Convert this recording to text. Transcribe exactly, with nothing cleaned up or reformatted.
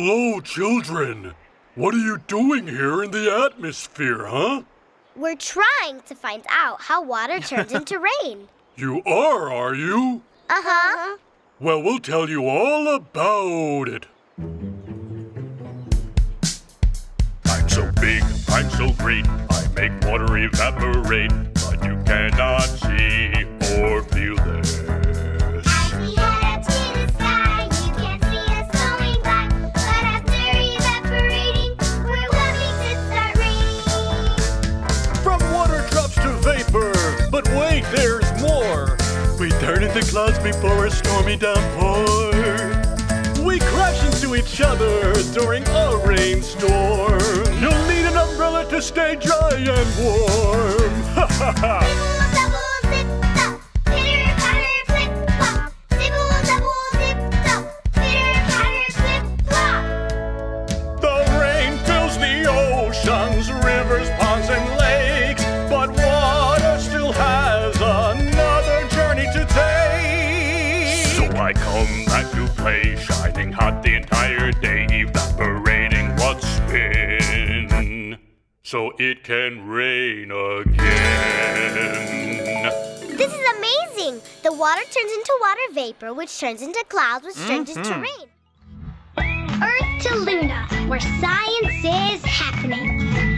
Hello, children. What are you doing here in the atmosphere, huh? We're trying to find out how water turns into rain. You are, are you? Uh-huh. Well, we'll tell you all about it. I'm so big, I'm so great, I make water evaporate, but you cannot see or feel this. But wait, there's more! We turn into clouds before a stormy downpour. We crash into each other during a rainstorm. You'll need an umbrella to stay dry and warm. Ha ha ha! Shining hot the entire day, evaporating what's been, so it can rain again. This is amazing! The water turns into water vapor, which turns into clouds, which turns mm-hmm. into rain. Earth to Luna, where science is happening.